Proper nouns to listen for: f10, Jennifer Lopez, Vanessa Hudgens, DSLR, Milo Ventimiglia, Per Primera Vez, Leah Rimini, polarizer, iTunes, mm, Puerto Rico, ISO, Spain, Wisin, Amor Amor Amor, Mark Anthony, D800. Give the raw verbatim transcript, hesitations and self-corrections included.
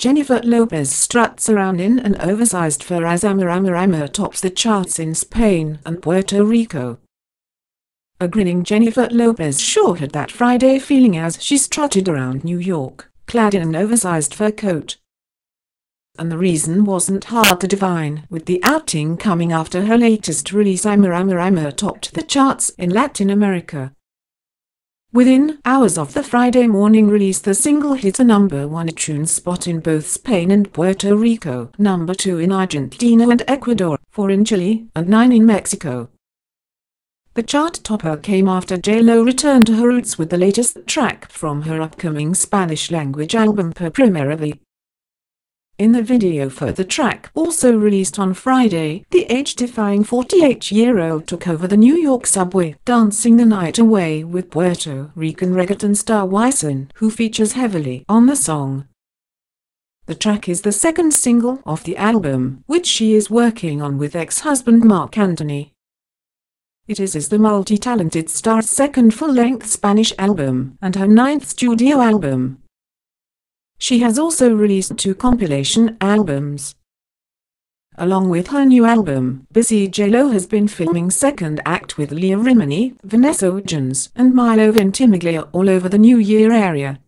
Jennifer Lopez struts around in an oversized fur as Amor Amor Amor tops the charts in Spain and Puerto Rico. A grinning Jennifer Lopez sure had that Friday feeling as she strutted around New York, clad in an oversized fur coat. And the reason wasn't hard to divine, with the outing coming after her latest release Amor Amor Amor topped the charts in Latin America. Within hours of the Friday morning release, the single hit a number one iTunes spot in both Spain and Puerto Rico, number two in Argentina and Ecuador, four in Chile, and nine in Mexico. The chart-topper came after J Lo returned to her roots with the latest track from her upcoming Spanish-language album Per Primera Vez. In the video for the track, also released on Friday, the age-defying forty-eight-year-old took over the New York subway, dancing the night away with Puerto Rican reggaeton star Wisin, who features heavily on the song. The track is the second single off the album, which she is working on with ex-husband Mark Anthony. It is, is the multi-talented star's second full-length Spanish album and her ninth studio album. She has also released two compilation albums. Along with her new album, busy J Lo has been filming Second Act with Leah Rimini, Vanessa Hudgens, and Milo Ventimiglia all over the New Year area.